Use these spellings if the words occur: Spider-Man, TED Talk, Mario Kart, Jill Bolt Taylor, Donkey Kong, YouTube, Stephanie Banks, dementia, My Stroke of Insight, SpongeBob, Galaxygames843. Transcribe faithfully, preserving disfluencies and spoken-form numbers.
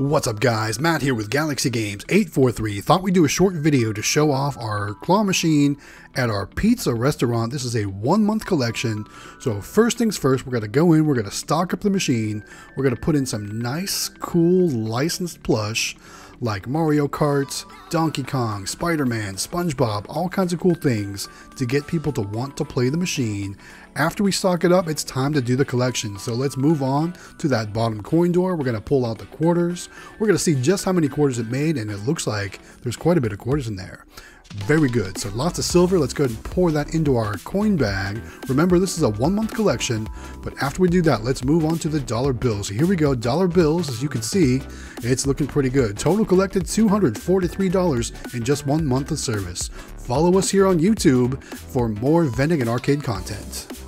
What's up guys, Matt here with Galaxy Games eight forty-three. Thought we'd do a short video to show off our claw machine at our pizza restaurant. This is a one month collection. So first things first, we're gonna go in, we're gonna stock up the machine. We're gonna put in some nice, cool, licensed plush like Mario Kart, Donkey Kong, Spider-Man, SpongeBob, all kinds of cool things to get people to want to play the machine. After we stock it up, it's time to do the collection. So let's move on to that bottom coin door. We're gonna pull out the quarters. We're gonna see just how many quarters it made, and it looks like there's quite a bit of quarters in there. Very good, so lots of silver. Let's go ahead and pour that into our coin bag. Remember, this is a one month collection, but after we do that, let's move on to the dollar bills. So here we go, dollar bills. As you can see, it's looking pretty good. Total collected two hundred forty-three dollars in just one month of service. Follow us here on YouTube for more vending and arcade content.